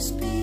We